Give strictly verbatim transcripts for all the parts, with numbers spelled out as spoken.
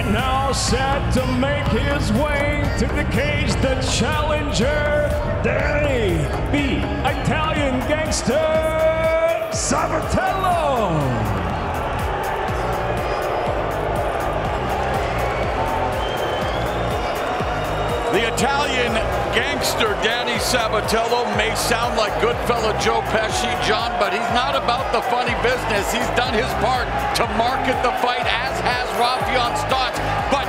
And now set to make his way to the cage, the challenger, Danny the Italian Gangster Sabatello. The Italian Gangster Danny Sabatello may sound like good fellow Joe Pesci, John, but he's not about the funny business. He's done his part to market the fight, as has Rafion Stotts. But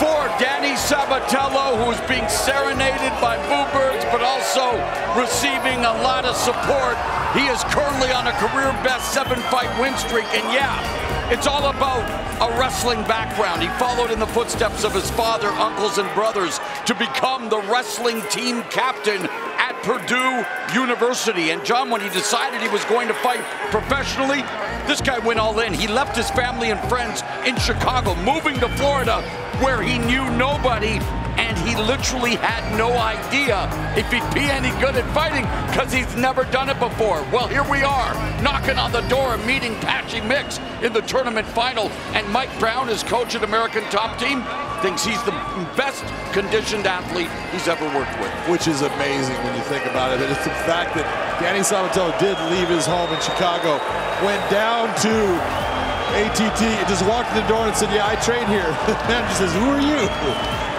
for Danny Sabatello, who's being serenaded by Boo Birds, but also receiving a lot of support, he is currently on a career-best seven-fight win streak, and yeah, it's all about a wrestling background. He followed in the footsteps of his father, uncles, and brothers to become the wrestling team captain at Purdue University. And John, when he decided he was going to fight professionally, this guy went all in. He left his family and friends in Chicago, moving to Florida, where he knew nobody, and he literally had no idea if he'd be any good at fighting, because he's never done it before. Well, here we are, knocking on the door and meeting Patchy Mix in the tournament final. And Mike Brown, his coach at American Top Team, thinks he's the best conditioned athlete he's ever worked with. Which is amazing when you think about it. And it's the fact that Danny Sabatello did leave his home in Chicago, went down to A T T, just walked in the door and said, yeah, I train here. The manager says, who are you?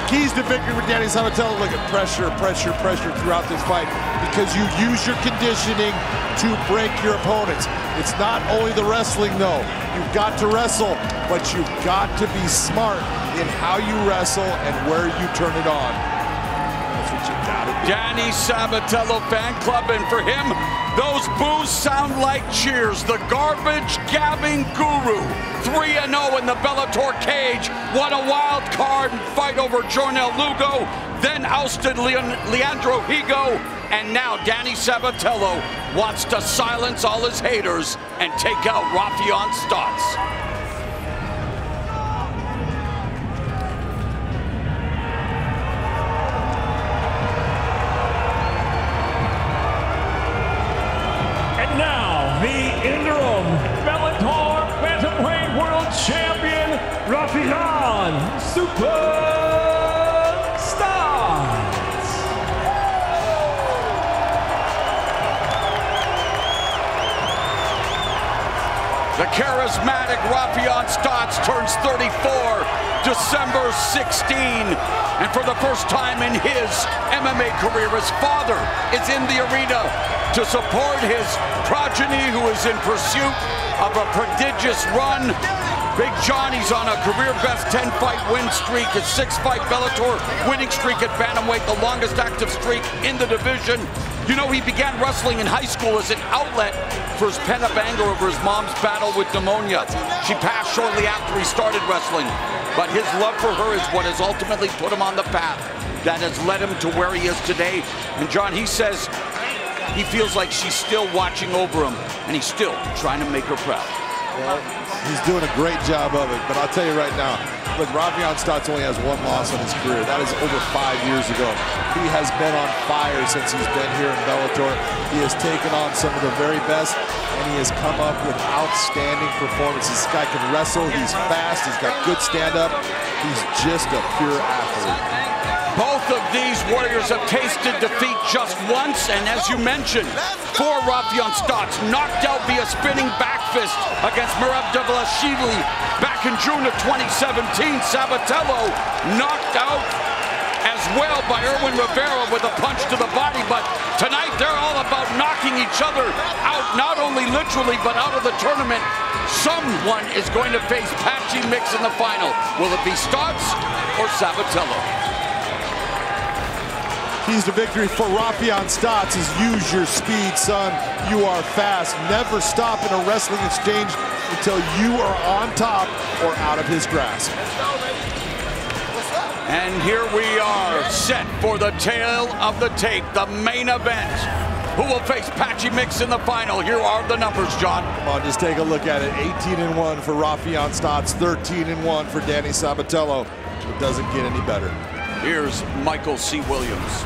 Keys to victory with Danny Sabatello. Look at pressure, pressure, pressure throughout this fight, because you use your conditioning to break your opponents. It's not only the wrestling, though. You've got to wrestle, but you've got to be smart in how you wrestle and where you turn it on. That's what you got to do. Danny Sabatello fan club, and for him, those boos sound like cheers. The garbage-gabbing guru, three and oh in the Bellator cage, won a wild card fight over Jornell Lugo, then ousted Leon Leandro Higo, and now Danny Sabatello wants to silence all his haters and take out Rafion Stotts. Rafion Stotts. The charismatic Rafion Stotts turns thirty-four December sixteenth, and for the first time in his M M A career, his father is in the arena to support his progeny, who is in pursuit of a prodigious run. Big Johnny's on a career-best ten-fight win streak, a six-fight Bellator winning streak at bantamweight, the longest active streak in the division. You know, he began wrestling in high school as an outlet for his pent-up anger over his mom's battle with pneumonia. She passed shortly after he started wrestling, but his love for her is what has ultimately put him on the path that has led him to where he is today. And John, he says he feels like she's still watching over him, and he's still trying to make her proud. Well, he's doing a great job of it, but I'll tell you right now, look, Rafion Stotts only has one loss in his career. That is over five years ago. He has been on fire since he's been here in Bellator. He has taken on some of the very best, and he has come up with outstanding performances. This guy can wrestle, he's fast, he's got good stand-up. He's just a pure athlete. Both of these warriors have tasted defeat just once, and as you mentioned, for Rafion Stotts, knocked out via spinning back fist against Merab Devlashvili back in June of twenty seventeen. Sabatello knocked out as well by Erwin Rivera with a punch to the body, but tonight they're all about knocking each other out, not only literally but out of the tournament. Someone is going to face Patchy Mix in the final. Will it be Stotts or Sabatello? Keys to victory for Rafion Stotts is use your speed, son. You are fast. Never stop in a wrestling exchange until you are on top or out of his grasp. And here we are, set for the tail of the tape, the main event. Who will face Patchy Mix in the final? Here are the numbers, John. Come on, just take a look at it. eighteen and one for Rafion Stotts, thirteen and one for Danny Sabatello. It doesn't get any better. Here's Michael C. Williams.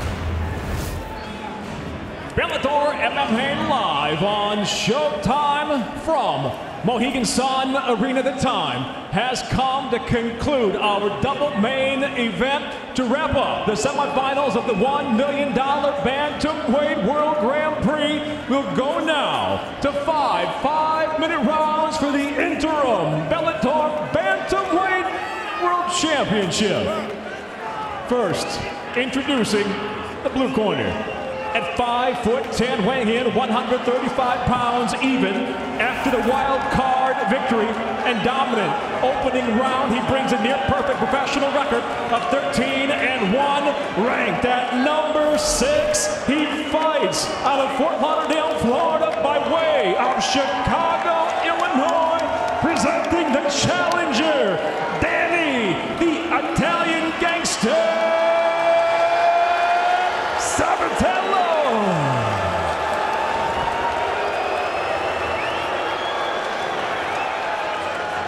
Bellator M M A Live on Showtime from Mohegan Sun Arena, the time has come to conclude our double main event to wrap up the semifinals of the one million dollar Bantamweight World Grand Prix. We'll go now to five five-minute rounds for the interim Bellator Bantamweight World Championship. First, introducing the blue corner. At five foot ten, weighing in one hundred thirty-five pounds even after the wild card victory and dominant opening round, he brings a near perfect professional record of thirteen and one. Ranked at number six, he fights out of Fort Lauderdale, Florida, by way of Chicago, Illinois, presenting the challenger, Danny the Italian Gangster Sabatello.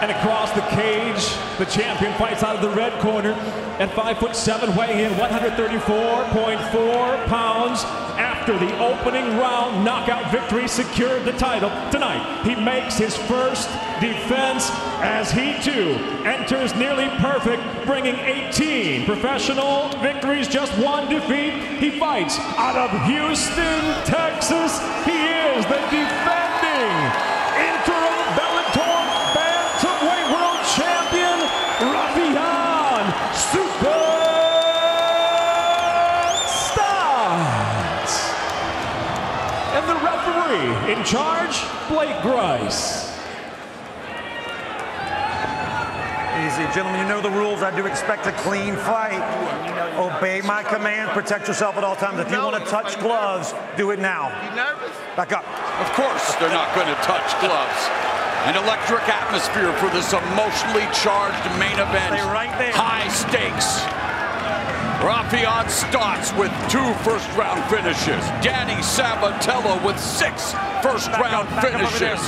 And across the cage, the champion fights out of the red corner at five foot seven, weighing in one hundred thirty-four point four pounds. After the opening round knockout victory secured the title tonight, he makes his first defense as he too enters nearly perfect, bringing eighteen professional victories, just one defeat. He fights out of Houston, Texas. He is the defending interim Bellator Bantamweight World Champion, Rafian Superstar. And the referee in charge, Blake Grice. Easy, gentlemen, you know the rules. I do expect a clean fight. Obey my command, protect yourself at all times. If you want to touch gloves, do it now. You nervous? Back up. Of course they're not going to touch gloves. An electric atmosphere for this emotionally charged main event. Stay right there. High stakes. Rafian starts with two first round finishes. Danny Sabatello with six first round finishes.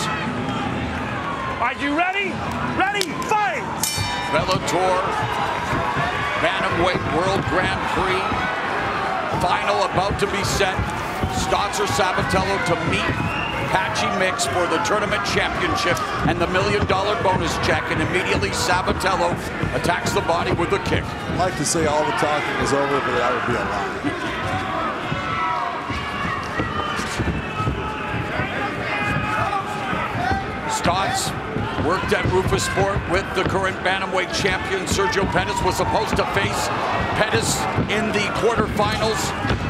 Are you ready? Ready, fight! Bellator Bantamweight World Grand Prix final about to be set. Stotzer Sabatello to meet Patchy Mix for the tournament championship and the million dollar bonus check, and immediately Sabatello attacks the body with a kick. I like to say all the talking is over, but that would be a lie. Stotz worked at Rufus Sport with the current bantamweight champion Sergio Pettis. Was supposed to face Pettis in the quarterfinals.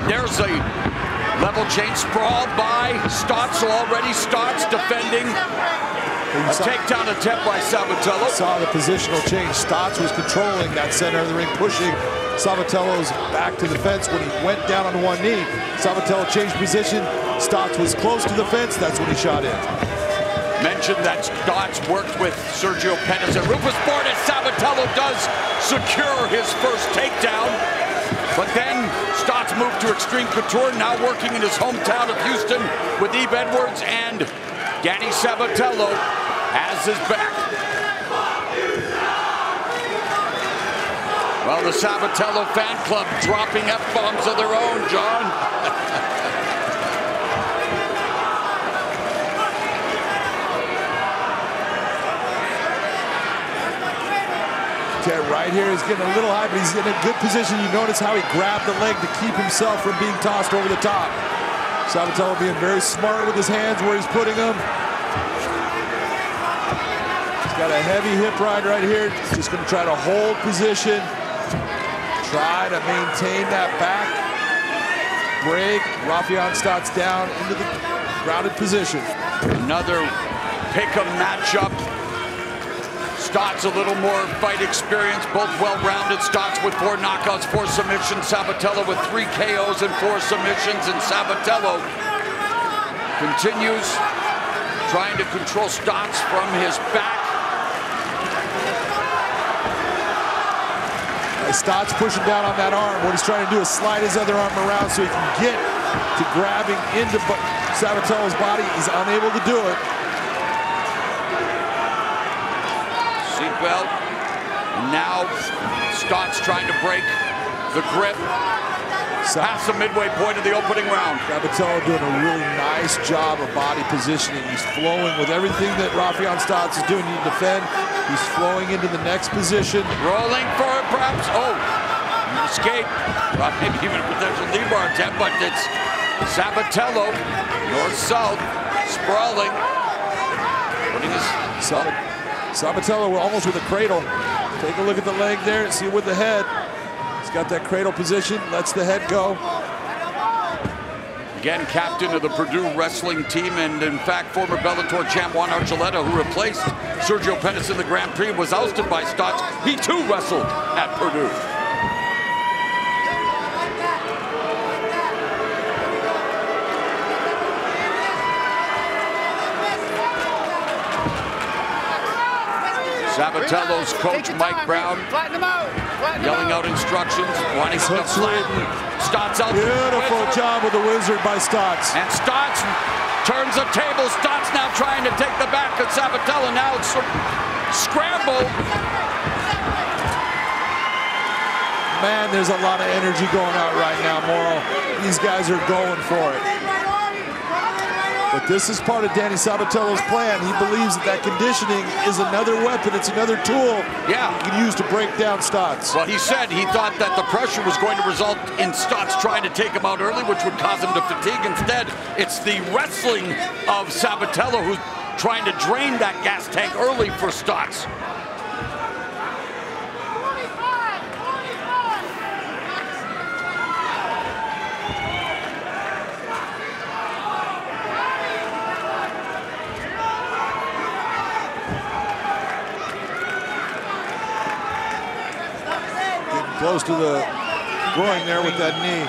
There's a level change sprawl by Stotz. Already Stotz defending a takedown attempt by Sabatello. Saw the positional change. Stotz was controlling that center of the ring, pushing Sabatello's back to the fence. When he went down on one knee, Sabatello changed position. Stotz was close to the fence. That's when he shot in. Mentioned that Stotz worked with Sergio Pettis at Rufus Sport, and Sabatello does secure his first takedown. But then Stotz moved to Extreme Couture, now working in his hometown of Houston with Eve Edwards, and Danny Sabatello has his back. Well, the Sabatello fan club dropping F-bombs of their own, John. Okay, right here he's getting a little high, but he's in a good position. You notice how he grabbed the leg to keep himself from being tossed over the top. Sabatello being very smart with his hands where he's putting them. He's got a heavy hip ride right here. Just going to try to hold position. Try to maintain that back. Break. Rafian Stotz down into the grounded position. Another pick-em matchup. Stotz a little more fight experience, both well-rounded. Stotz with four knockouts, four submissions. Sabatello with three K Os and four submissions. And Sabatello continues trying to control Stotz from his back. Stotz pushing down on that arm. What he's trying to do is slide his other arm around so he can get to grabbing into Sabatello's body. He's unable to do it. Well, now Stotz trying to break the grip. Past the midway point of the opening round. Gabatello doing a really nice job of body positioning. He's flowing with everything that Rafael Stotts is doing to defend. He's flowing into the next position. Rolling for it, perhaps. Oh, an escape. Well, maybe even a potential knee bar attempt, but it's Sabatello, north-south, sprawling. Putting his Sab Sabatello almost with a cradle. Take a look at the leg there and see with the head. He's got that cradle position, lets the head go. Again, captain of the Purdue wrestling team, and in fact, former Bellator champ Juan Archuleta, who replaced Sergio Pettis in the Grand Prix, was ousted by Stotts. He too wrestled at Purdue. Sabatello's coach, Mike Brown, yelling out instructions, wanting to flatten. Stotts out. Beautiful job with the wizard by Stotts. And Stotts turns the table. Stotts now trying to take the back of Sabatello. Now it's a scramble. Man, there's a lot of energy going out right now, Morrow. These guys are going for it. But this is part of Danny Sabatello's plan. He believes that that conditioning is another weapon. It's another tool yeah. you can use to break down Stotts. Well, he said he thought that the pressure was going to result in Stotts trying to take him out early, which would cause him to fatigue. Instead, it's the wrestling of Sabatello who's trying to drain that gas tank early for Stotts. Close to the groin there with that knee.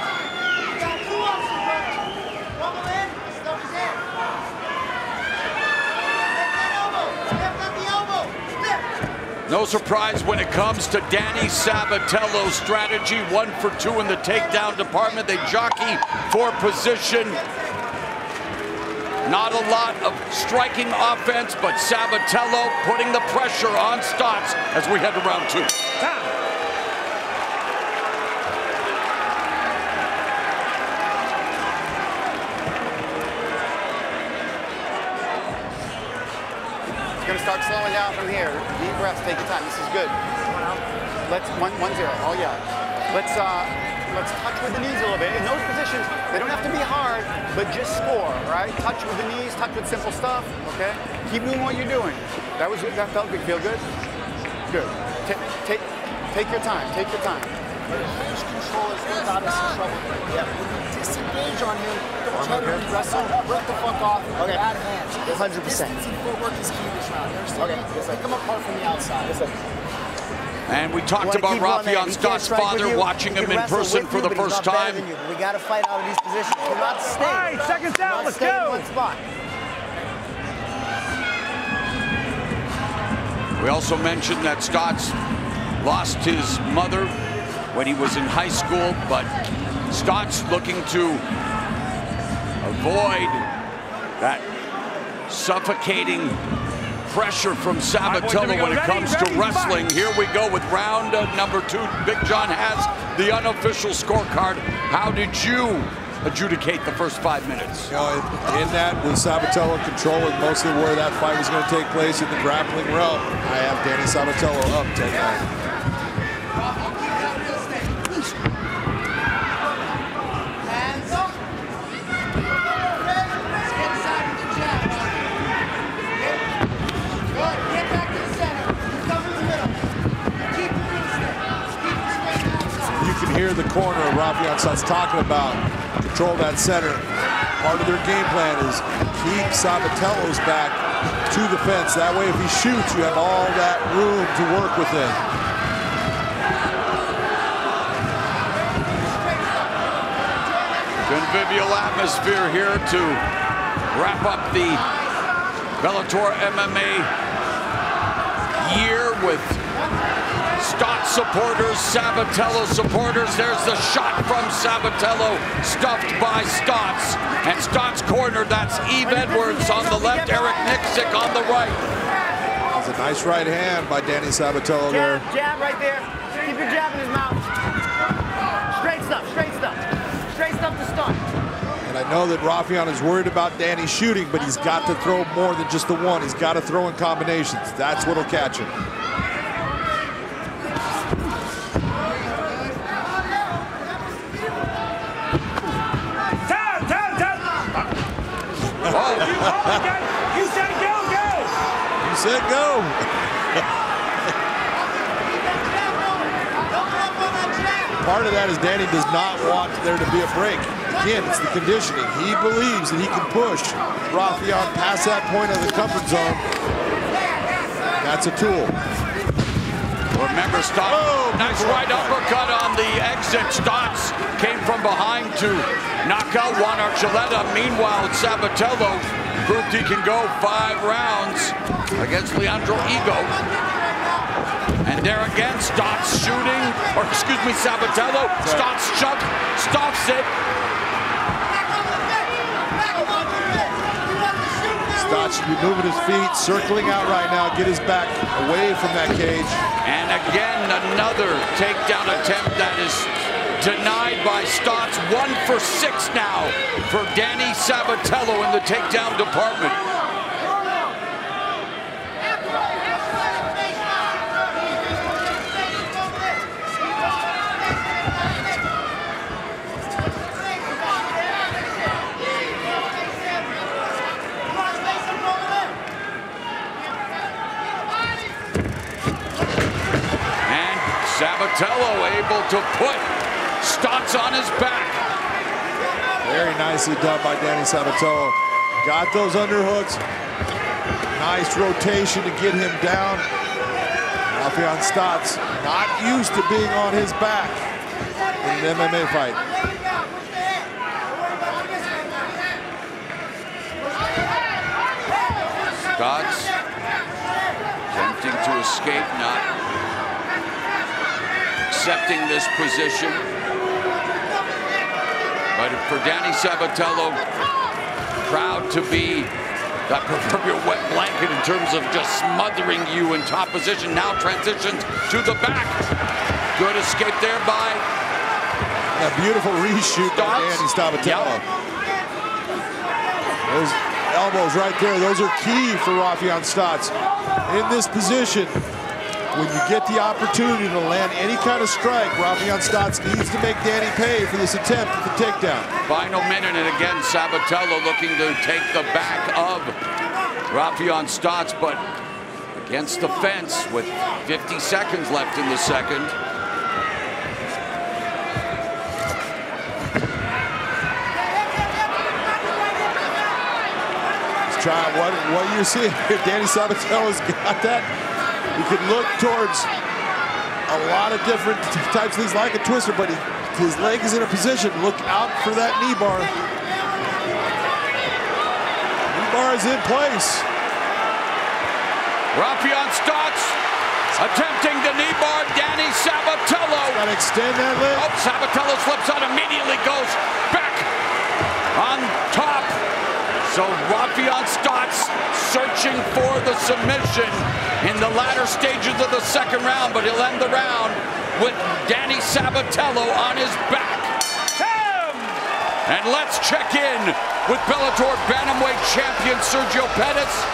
No surprise when it comes to Danny Sabatello's strategy. One for two in the takedown department. They jockey for position. Not a lot of striking offense, but Sabatello putting the pressure on Stotts as we head to round two. Gonna start slowing down from here. Deep breaths, take your time. This is good. Let's one one zero. Oh yeah. Let's uh let's touch with the knees a little bit. In those positions, they don't have to be hard, but just score, right? Touch with the knees, touch with simple stuff. Okay. Keep doing what you're doing. That was that felt good. Feel good? Good. Take take take your time. Take your time. Range control is what got us in trouble. Yeah. Disengage on him. Don't try to wrestle. Rip the fuck off. Okay. Bad hands. one hundred percent. Footwork is key. Okay, pick them apart from the outside. And we talked about Rafael Stotts' father watching him in person for the first time. We got to fight out of these positions. All right, seconds out. Let's go. We also mentioned that Stotts lost his mother when he was in high school, but Stotts looking to avoid that suffocating pressure from Sabatello when it comes to wrestling. Here we go with round number two. Big John has the unofficial scorecard. How did you adjudicate the first five minutes? You know, in that, with Sabatello controlling mostly where that fight was going to take place in the grappling realm, I have Danny Sabatello up ten nine. Hear the corner of Rafael Stotts talking about control that center. Part of their game plan is keep Sabatello's back to the fence. That way, if he shoots, you have all that room to work within. Convivial atmosphere here to wrap up the Bellator M M A year with Stotts supporters, Sabatello supporters. There's the shot from Sabatello, stuffed by Stotts. And Stotts cornered. That's Eve Edwards on the left, Eric Nixick on the right. That's a nice right hand by Danny Sabatello there. Jab, jab right there. Keep your jab in his mouth. Straight stuff, straight stuff. know that Rafael is worried about Danny's shooting, but he's got to throw more than just the one. He's got to throw in combinations. That's what'll catch him. Down, down, down. You said go, go. You said go. Part of that is Danny does not want there to be a break. Again, it's the conditioning. He believes that he can push Rafael past that point of the comfort zone. That's a tool. Remember, Stotts. Oh, nice right uppercut on the exit. Stotts came from behind to knock out Juan Archuleta. Meanwhile, Sabatello proved he can go five rounds against Leandro Higo. And there again, Stotts shooting, or excuse me, Sabatello. Stotts chuck, stops it. Stotts should be moving his feet, circling out right now, get his back away from that cage. And again, another takedown attempt that is denied by Stotts. One for six now for Danny Sabatello in the takedown department. Sabatello able to put Stotts on his back. Very nicely done by Danny Sabatello. Got those underhooks. Nice rotation to get him down. Rafael Stotts not used to being on his back in an M M A fight. Stotts attempting to escape, not accepting this position. But for Danny Sabatello, proud to be that proverbial wet blanket in terms of just smothering you in top position. Now transitions to the back. Good escape there by a beautiful reshoot by Danny Sabatello. Yep. Those elbows right there, those are key for Rafael Stotts. In this position, when you get the opportunity to land any kind of strike, Rafael Stotts needs to make Danny pay for this attempt at the takedown. Final minute, and again, Sabatello looking to take the back of Rafael Stotts, but against the fence with fifty seconds left in the second. He's trying, what, what you see here, Danny Sabatello's got that. He can look towards a lot of different types of things, like a twister, but he, his leg is in a position. Look out for that knee bar. Knee bar is in place. Rafael Stotts attempting the knee bar. Danny Sabatello. Gotta extend that leg. Oh, Sabatello slips on, immediately goes back on top. So Rafael Stotts searching for the submission in the latter stages of the second round, but he'll end the round with Danny Sabatello on his back. Damn. And let's check in with Bellator Bantamweight champion Sergio Pettis.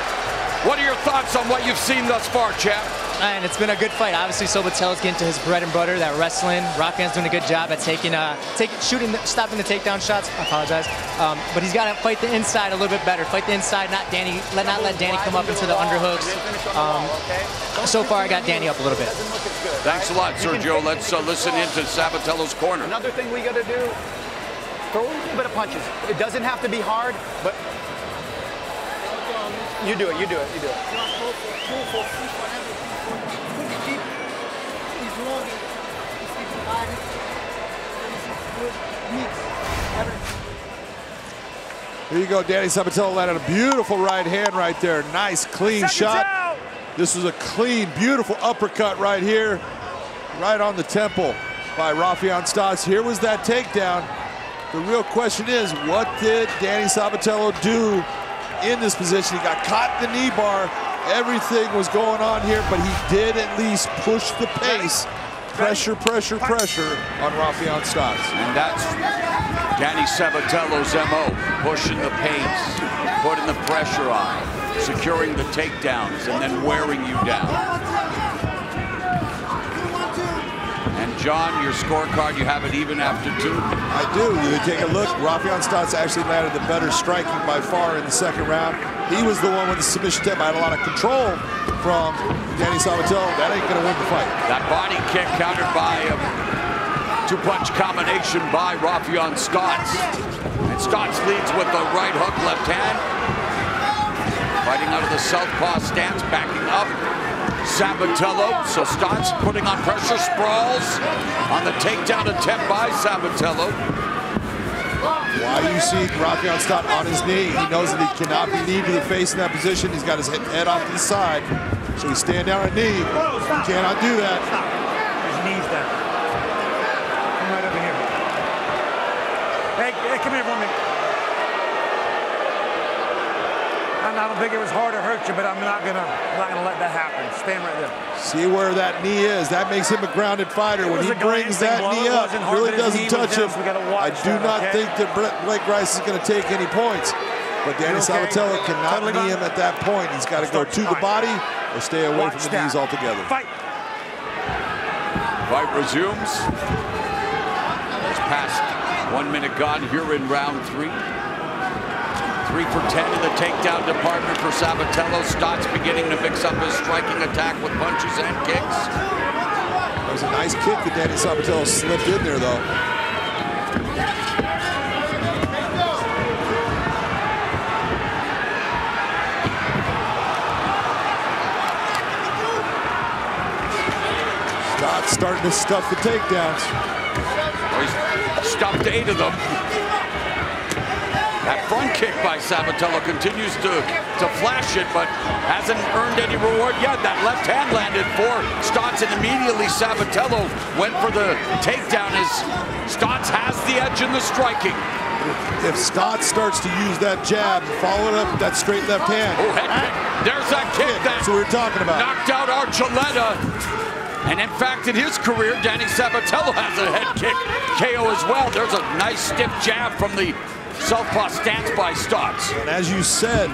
What are your thoughts on what you've seen thus far, champ? And it's been a good fight. Obviously, Sabatello's getting to his bread and butter, that wrestling. Rafael's doing a good job at taking, uh, taking, shooting, stopping the takedown shots. I apologize, um, but he's got to fight the inside a little bit better. Fight the inside, not Danny. Let not let Danny come up into the underhooks. Um, so far, I got Danny up a little bit. Thanks a lot, Sergio. Let's uh, listen into Sabatello's corner. Another thing we got to do: throw a little bit of punches. It doesn't have to be hard, but you do it. You do it. You do it. Here you go, Danny Sabatello landed a beautiful right hand right there. Nice, clean Second shot. Out. This was a clean, beautiful uppercut right here, right on the temple by Rafael Stotts. Here was that takedown. The real question is, what did Danny Sabatello do in this position? He got caught in the knee bar. Everything was going on here, but he did at least push the pace Pressure, pressure, pressure on Rafael Stotts. And that's Danny Sabatello's M O, pushing the pace, putting the pressure on, securing the takedowns, and then wearing you down. John, your scorecard, you have it even after two? I do. You take a look. Rafael Stotts actually landed the better striking by far in the second round. He was the one with the submission attempt. I had a lot of control from Danny Sabatello. That ain't going to win the fight. That body kick countered by a two-punch combination by Rafael Stotts. And Stotts leads with the right hook, left hand. Fighting out of the southpaw stance, backing up. Sabatello, so Stotts putting on pressure, sprawls on the takedown attempt by Sabatello. Why you see Rafael Stotts on his knee? He knows that he cannot be kneed to the face in that position. He's got his head off to the side. So he's stand down and knee. He cannot do that. His knee's down. Come right over here. Hey, hey, come here for a minute. I don't think it was hard to hurt you, but I'm not gonna, I'm not gonna let that happen. Stand right there. See where that knee is. That makes him a grounded fighter. When he brings that knee up, it really doesn't touch him. I do not think that Blake Rice is gonna take any points. But Danny Sabatello cannot knee him at that point. He's got to go to the body or stay away from the knees altogether. Fight. Fight resumes. It's past one minute gone here in round three. Three for ten in the takedown department for Sabatello. Stotts beginning to mix up his striking attack with punches and kicks. That was a nice kick that Danny Sabatello slipped in there, though. Stotts starting to stuff the takedowns. Well, he's stuffed eight of them. That front kick by Sabatello continues to, to flash it, but hasn't earned any reward yet. That left hand landed for Stotts, and immediately Sabatello went for the takedown as Stotts has the edge in the striking. If Stotts starts to use that jab, follow it up with that straight left hand. Oh, head kick. There's that kick that we were talking about. Knocked out Archuleta. And in fact, in his career, Danny Sabatello has a head kick K O as well. There's a nice stiff jab from the southpaw stance by Stotts. And as you said,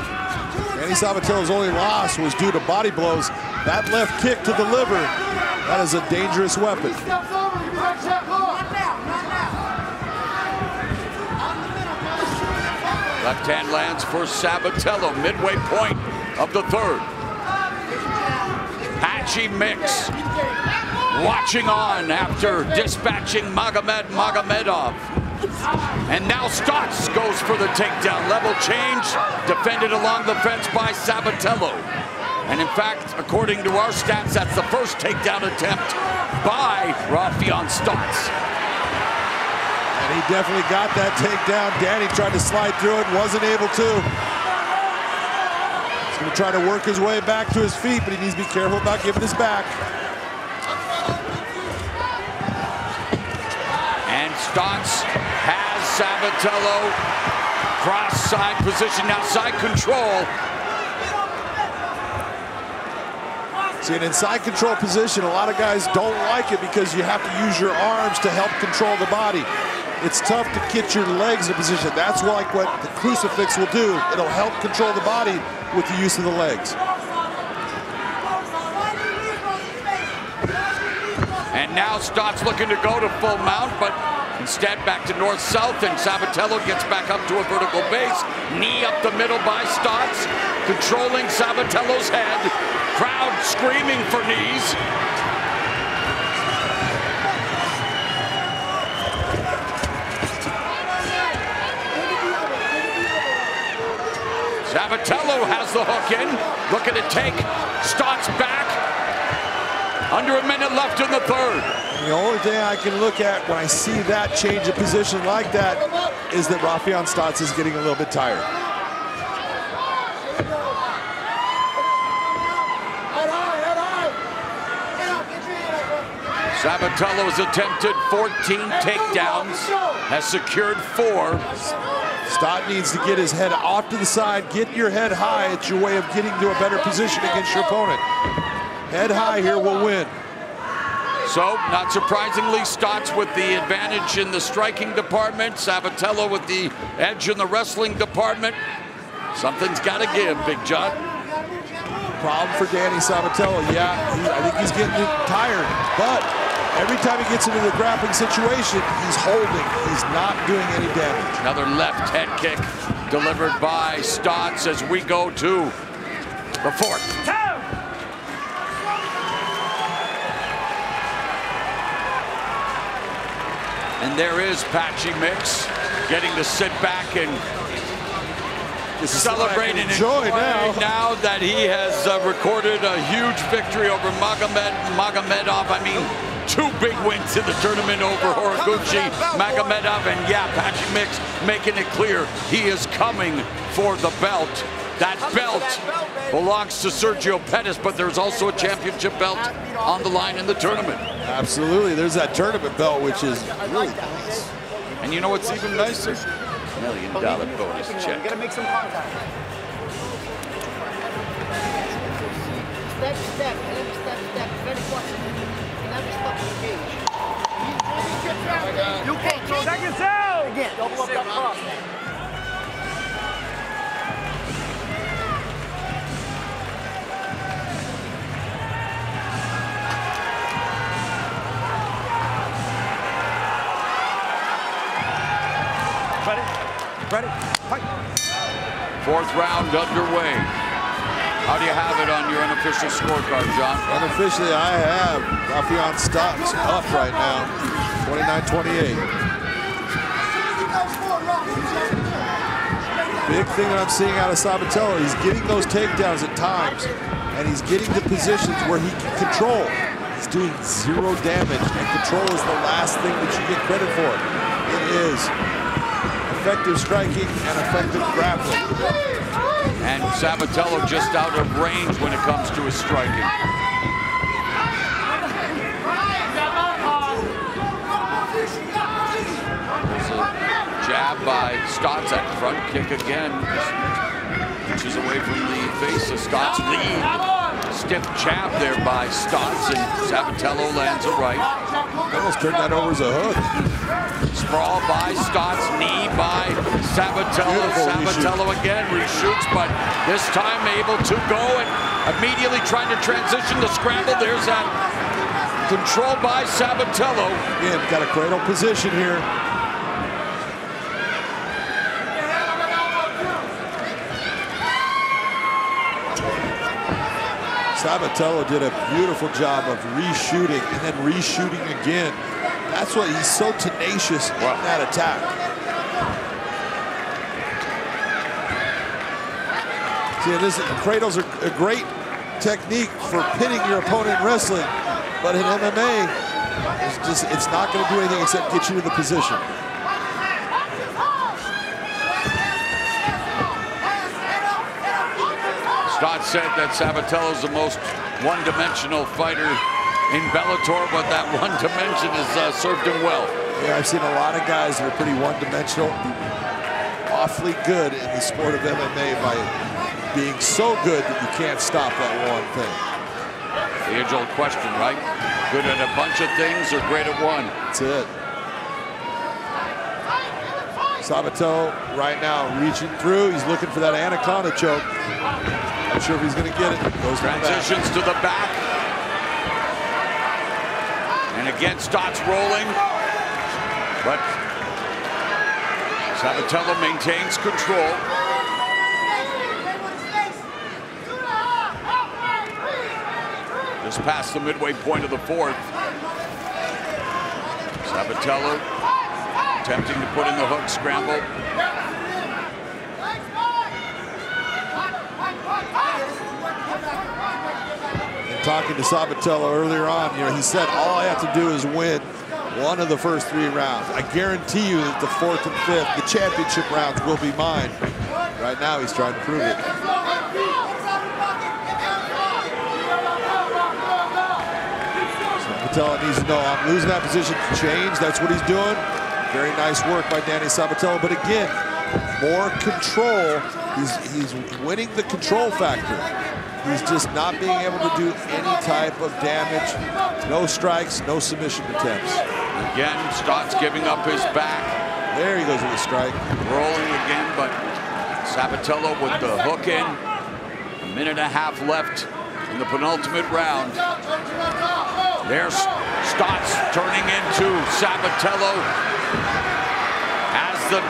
Danny Sabatello's only loss was due to body blows. That left kick to the liver, that is a dangerous weapon. Left hand lands for Sabatello, midway point of the third. Patchy mix, watching on after dispatching Magomed Magomedov. And now Stotts goes for the takedown. Level change, defended along the fence by Sabatello. And in fact, according to our stats, that's the first takedown attempt by Rafael Stotts. And he definitely got that takedown. Danny tried to slide through it, wasn't able to. He's gonna try to work his way back to his feet, but he needs to be careful about giving his back. And Stotts has Sabatello, cross-side position, now side control. See, an inside control position, a lot of guys don't like it because you have to use your arms to help control the body. It's tough to get your legs in a position. That's like what the crucifix will do. It'll help control the body with the use of the legs. And now Stotts looking to go to full mount, but instead back to north-south, and Sabatello gets back up to a vertical base. Knee up the middle by Stotts, controlling Sabatello's head. Crowd screaming for knees. Sabatello has the hook in, looking to take Stotts back. Under a minute left in the third. The only thing I can look at when I see that change of position like that is that Rafael Stotts is getting a little bit tired. Sabatello has attempted fourteen takedowns, has secured four. Stott needs to get his head off to the side. Get your head high. It's your way of getting to a better position against your opponent. Head high here will win. So, not surprisingly, Stotts with the advantage in the striking department, Sabatello with the edge in the wrestling department. Something's got to give, Big John. Problem for Danny Sabatello, yeah. He, I think he's getting tired, but every time he gets into the grappling situation, he's holding. He's not doing any damage. Another left head kick delivered by Stotts as we go to the fourth. And there is Patchy Mix getting to sit back and this celebrate and enjoy now. now that he has uh, recorded a huge victory over Magomed Magomedov. I mean, two big wins in the tournament over Horiguchi, Magomedov, and yeah, Patchy Mix making it clear he is coming for the belt. That belt belongs to Sergio Pettis, but there's also a championship belt on the line in the tournament. Absolutely, there's that tournament belt, which is really nice. And you know what's even nicer? Million dollar bonus check. Gotta make some contact. Step, step, step, step, very important. Never stop the game. You can't throw that yourself. Again, double up that cross. Ready? Fight. Fourth round underway. How do you have it on your unofficial scorecard, John? Unofficially, I have Rafael Stotts up right now, twenty-nine twenty-eight. Big thing that I'm seeing out of Sabatello, he's getting those takedowns at times, and he's getting to positions where he can control. He's doing zero damage, and control is the last thing that you get credit for. It is effective striking and effective grappling. And Sabatello just out of range when it comes to his striking. Jab by Stotts, at front kick again. Inches away from the face of Stotts. Lead. Stiff jab there by Stotts, and Sabatello lands a right. Almost turned that over as a hook. Sprawl by Stotts, knee by Sabatello. Beautiful Sabatello reshoot. Again reshoots, but this time able to go and immediately trying to transition to scramble. There's that control by Sabatello. Yeah, got a cradle position here. Sabatello did a beautiful job of reshooting and then reshooting again. That's why he's so tenacious wow. in that attack. See, this cradles are a great technique for pitting your opponent in wrestling, but in M M A, it's just it's not going to do anything except get you in the position. Stotts said that Sabatello's the most one-dimensional fighter in Bellator, but that one dimension has uh, served him well. Yeah, I've seen a lot of guys that are pretty one-dimensional, awfully good in the sport of M M A by being so good that you can't stop that one thing. The age-old question, right? Good at a bunch of things or great at one? That's it. Sabatello right now reaching through. He's looking for that anaconda choke. Not sure if he's going to get it. Goes Transitions to the back. To the back. And again, Stotts rolling, but Sabatello maintains control. Just past the midway point of the fourth. Sabatello attempting to put in the hook, scramble. Talking to Sabatello earlier on, you know, he said, all I have to do is win one of the first three rounds. I guarantee you that the fourth and fifth, the championship rounds, will be mine. Right now, he's trying to prove it. Sabatello needs to know, I'm losing that position to change. That's what he's doing. Very nice work by Danny Sabatello. But again, more control. He's, he's winning the control factor. He's just not being able to do any type of damage. No strikes, no submission attempts. Again, Stott's giving up his back. There he goes with the strike. Rolling again, but Sabatello with the hook in. A minute and a half left in the penultimate round. There's Stott's turning into Sabatello as the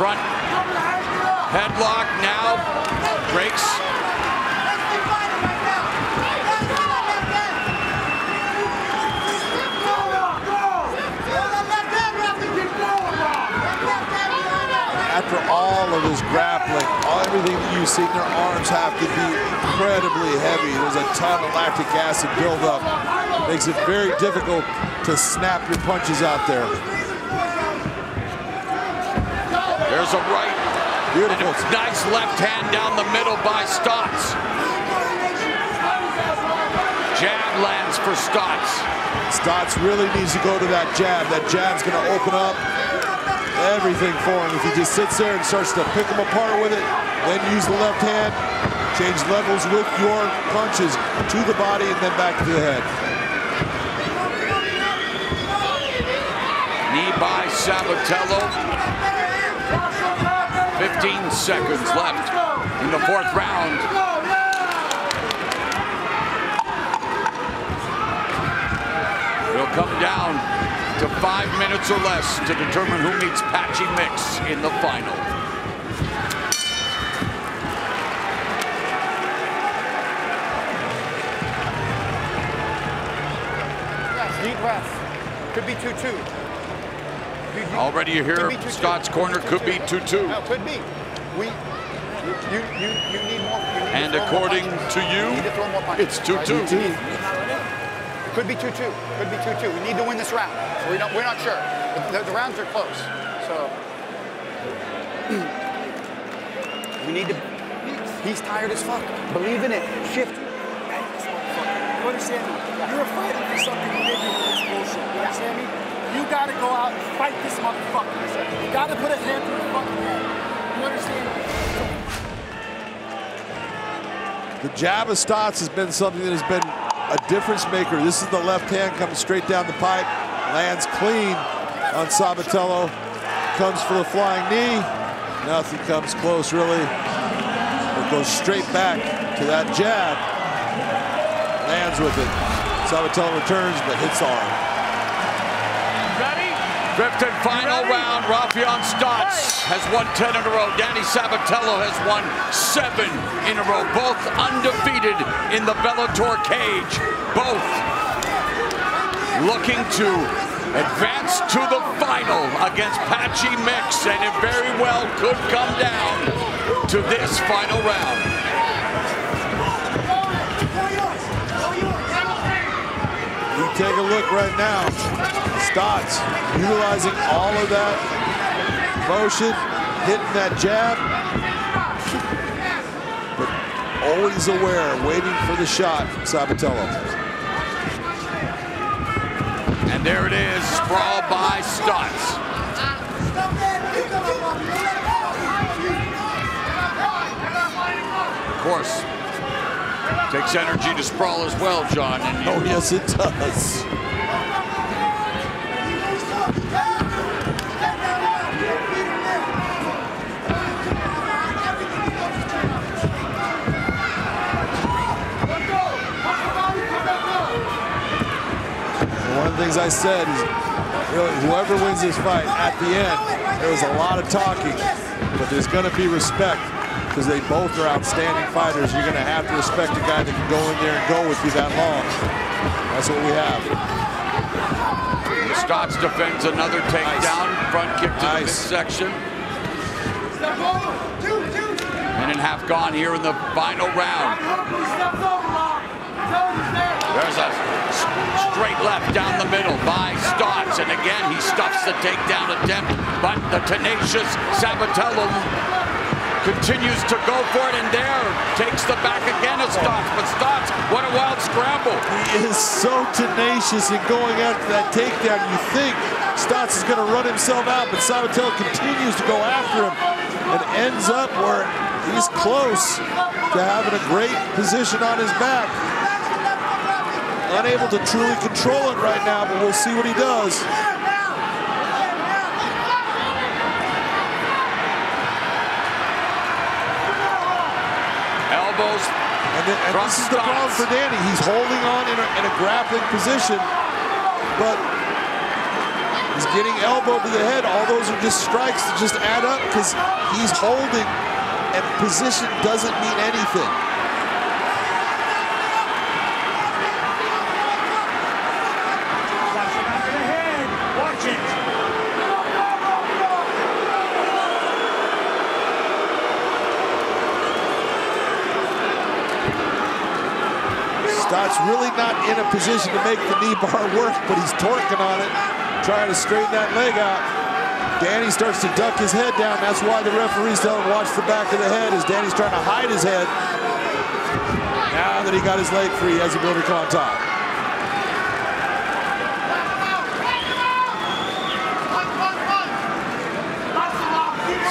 front headlock now breaks. After all of his grappling, all, everything that you've seen, their arms have to be incredibly heavy. There's a ton of lactic acid buildup. Makes it very difficult to snap your punches out there. There's a right. Beautiful. And a nice left hand down the middle by Stotts. Jab lands for Stotts. Stotts really needs to go to that jab. That jab's going to open up everything for him. If he just sits there and starts to pick him apart with it, then use the left hand, change levels with your punches to the body and then back to the head. Knee by Sabatello. fifteen seconds left in the fourth round. We'll come down to five minutes or less to determine who meets Patchy Mix in the final. Deep breath. Could be two two. Already you hear Stott's corner could be two two. No, could be. We, you, you, you need more. You need and according more to you, you it's two two. Could be two two. Could be two two. We need to win this round. So we don't, we're not sure. The, the rounds are close. So we need to. He's tired as fuck. Believe in it. Shift. You understand me? You're fighting for something bigger than this bullshit. You understand me? You gotta go out and fight this motherfucker. You gotta put a hand through the fucking head. You understand? The jab of Stotts has been something that has been a difference maker. This is the left hand coming straight down the pipe, lands clean on Sabatello, comes for the flying knee. Nothing comes close, really. It goes straight back to that jab. Lands with it. Sabatello returns, but hits hard. Fifth and final round, Rafion Stotts has won ten in a row. Danny Sabatello has won seven in a row. Both undefeated in the Bellator cage. Both looking to advance to the final against Patchy Mix, and it very well could come down to this final round. Take a look right now. Stotts utilizing all of that motion, hitting that jab, but always aware, waiting for the shot from Sabatello. And there it is, sprawl by Stotts. Of course. Takes energy to sprawl as well, John. And oh, yes, it does. One of the things I said is, really, whoever wins this fight, at the end, there was a lot of talking, but there's going to be respect. Because they both are outstanding fighters. You're going to have to respect a guy that can go in there and go with you that long. That's what we have. Stotts defends another takedown. Nice. Front kick to nice. The midsection. Minute and a half gone here in the final round. There's a straight left down the middle by Stotts. And again, he stuffs the takedown attempt. But the tenacious Sabatello continues to go for it, and there takes the back again of Stotts. But Stotts, what a wild scramble. He is so tenacious in going after that takedown. You think Stotts is going to run himself out, but Sabatello continues to go after him and ends up where He's close to having a great position on his back. Unable to truly control it right now, but we'll see what he does. Elbows. And, then, and this is the problem for Danny. He's holding on in a, in a grappling position, but he's getting elbow to the head. All those are just strikes that just add up because he's holding, and position doesn't mean anything. Stott's really not in a position to make the knee bar work, but he's torquing on it, trying to straighten that leg out. Danny starts to duck his head down. That's why the referee's telling him watch the back of the head, as Danny's trying to hide his head. Now that he got his leg free, he has a builder on top.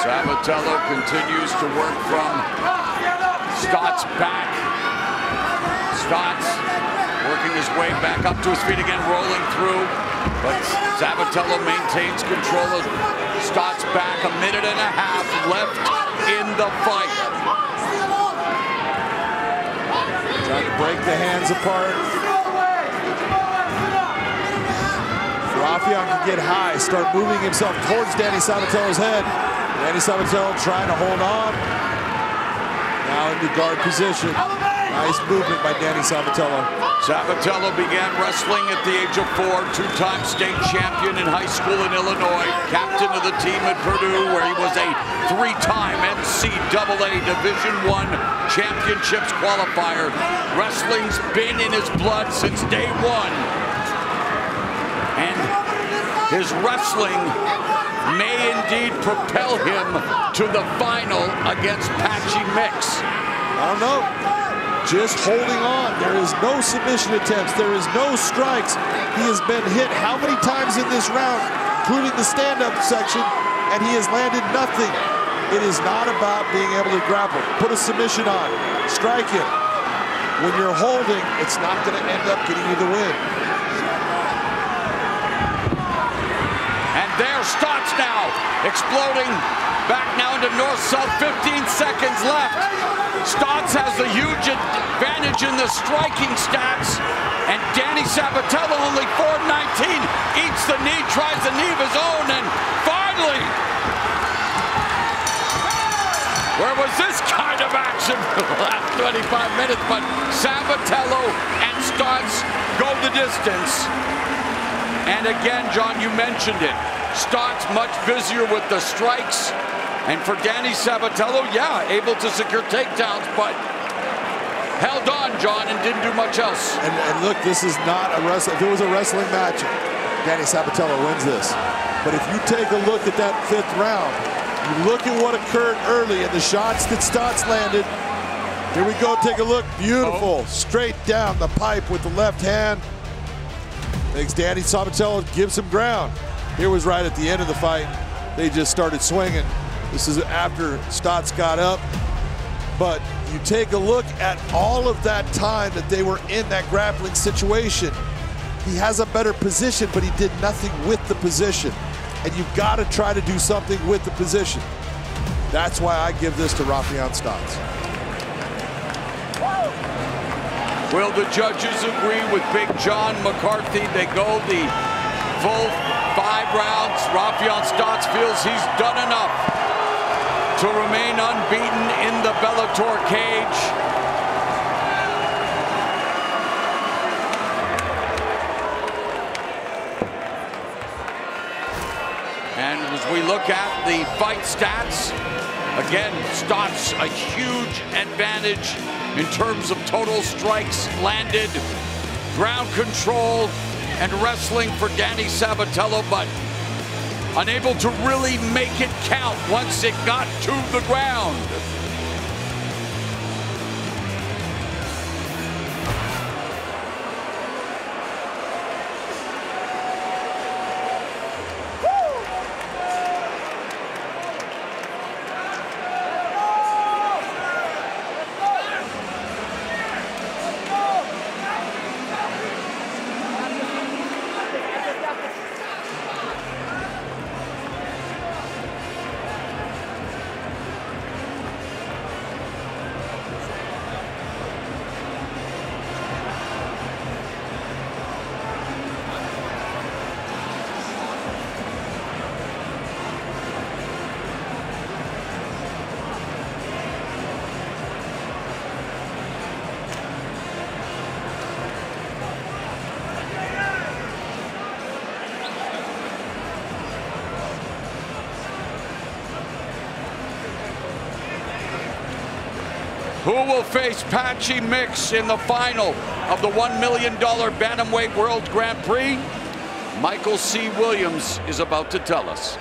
Sabatello continues to work from Stott's back. Stotts working his way back up to his feet again, rolling through. But Sabatello maintains control of Stotts back. A minute and a half left in the fight. Trying to break the hands apart. Rafian can get high, start moving himself towards Danny Sabatello's head. Danny Sabatello trying to hold on. Now in the guard position. Nice movement by Danny Sabatello. Sabatello began wrestling at the age of four, two-time state champion in high school in Illinois, captain of the team at Purdue, where he was a three-time N C double A Division one championships qualifier. Wrestling's been in his blood since day one. And his wrestling may indeed propel him to the final against Patchy Mix. I don't know. Just holding on. There is no submission attempts. There is no strikes. He has been hit how many times in this round, including the stand-up section, and he has landed nothing. It is not about being able to grapple. Put a submission on. Strike him. When you're holding, it's not going to end up getting you the win. And there Stotts now, exploding. Back now into north-south, fifteen seconds left. Stotts has a huge advantage in the striking stats, and Danny Sabatello, only four nineteen, eats the knee, tries the knee of his own, and finally, where was this kind of action for the last twenty-five minutes? But Sabatello and Stotts go the distance. And again, John, you mentioned it. Stotts much busier with the strikes. And for Danny Sabatello, yeah, able to secure takedowns, but held on, John, and didn't do much else. And, and look, this is not a wrestling. If it was a wrestling match, Danny Sabatello wins this. But if you take a look at that fifth round, you look at what occurred early and the shots that Stotts landed. Here we go, take a look. Beautiful, oh. Straight down the pipe with the left hand. Makes Danny Sabatello, gives him ground. Here was right at the end of the fight. They just started swinging. This is after Stotts got up. But you take a look at all of that time that they were in that grappling situation. He has a better position, but he did nothing with the position. And you've got to try to do something with the position. That's why I give this to Rafian Stotts. Will the judges agree with Big John McCarthy? They go the full five rounds. Rafian Stotts feels he's done enough to remain unbeaten in the Bellator cage. And as we look at the fight stats, again, Stotts a huge advantage in terms of total strikes landed, ground control, and wrestling for Danny Sabatello, but unable to really make it count once it got to the ground. who will face Patchy Mix in the final of the one million dollar Bantamweight World Grand Prix? Michael C. Williams is about to tell us.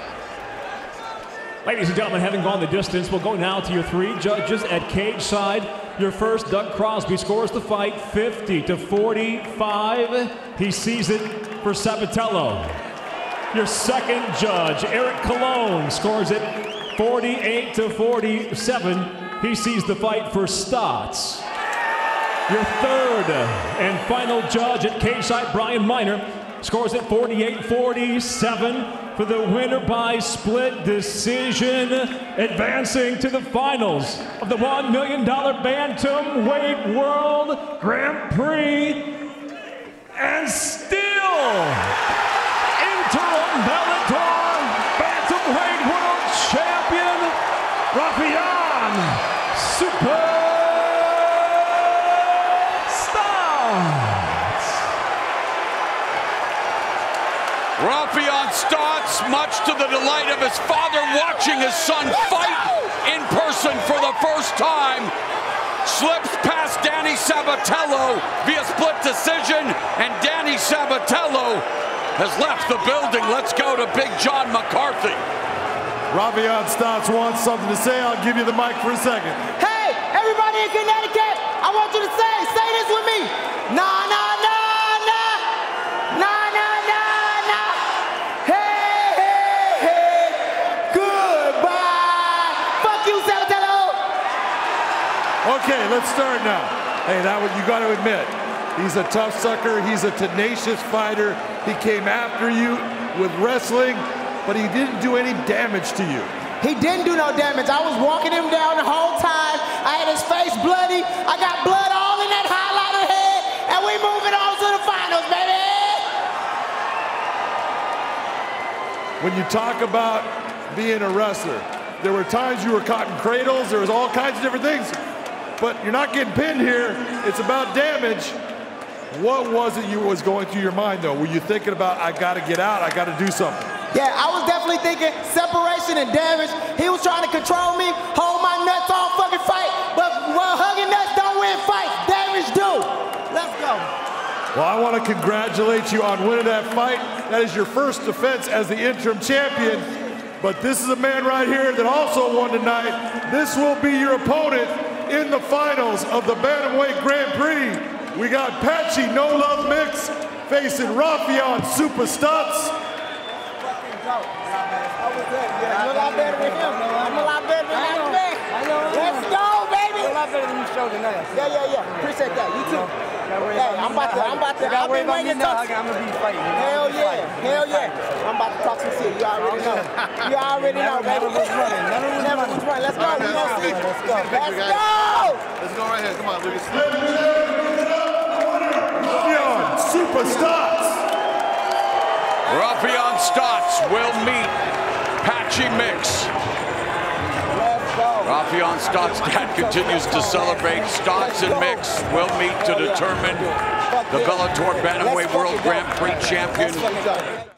Ladies and gentlemen, having gone the distance, we'll go now to your three judges at cage side. Your first, Doug Crosby, scores the fight fifty to forty-five. He sees it for Sabatello. Your second judge, Eric Colon, scores it forty-eight to forty-seven. He sees the fight for Stotts. Your third and final judge at cage side, Brian Miner, scores it forty-eight forty-seven for the winner by split decision, advancing to the finals of the one million dollar Bantamweight World Grand Prix, and still interim Bellator Bantamweight World Champion, Rafian Super Stotts. Rafian Stotts, much to the delight of his father, watching his son fight in person for the first time, slips past Danny Sabatello via split decision, and Danny Sabatello has left the building. Let's go to Big John McCarthy. Rafian Stotts wants something to say. I'll give you the mic for a second. Hey, everybody in Connecticut, I want you to say, say this with me. Nah, nah. Okay, let's start now. Hey, that one, you got to admit, he's a tough sucker. He's a tenacious fighter. He came after you with wrestling, but he didn't do any damage to you. He didn't do no damage. I was walking him down the whole time. I had his face bloody. I got blood all in that highlighter head, and we moving on to the finals, baby. When you talk about being a wrestler, there were times you were caught in cradles. There was all kinds of different things. But you're not getting pinned here. It's about damage. What was it you was going through your mind, though? Were you thinking about, I got to get out, I got to do something? Yeah, I was definitely thinking separation and damage. He was trying to control me, hold my nuts all fucking fight. But well, hugging nuts don't win fights. Damage do. Let's go. Well, I want to congratulate you on winning that fight. That is your first defense as the interim champion. But this is a man right here that also won tonight. This will be your opponent in the finals of the Bantamweight Grand Prix. We got Patchy No Love Mix facing Rafian Super Stotts. I'm a lot better than him. I'm a lot better than him. Let's go, baby. I'm a lot better than you showed tonight. Yeah, yeah, yeah. Appreciate that. You too. Hey, I'm about to, I'm about to, I've been waiting to talk. I'm gonna be fighting. Hell yeah, hell yeah. I'm about to talk some shit. You already know. You already know, baby. Never was running. Never was running. Let's go. We gonna see. Let's go. Let's go. Let's go right here. Come on, Lucas. Rafian Super Stotts. Rafian Stotts will meet Patchy Mix. Rafian Stotts' dad continues to celebrate. Stotts and Mix will meet to determine the Bellator Bantamweight World Grand Prix champion.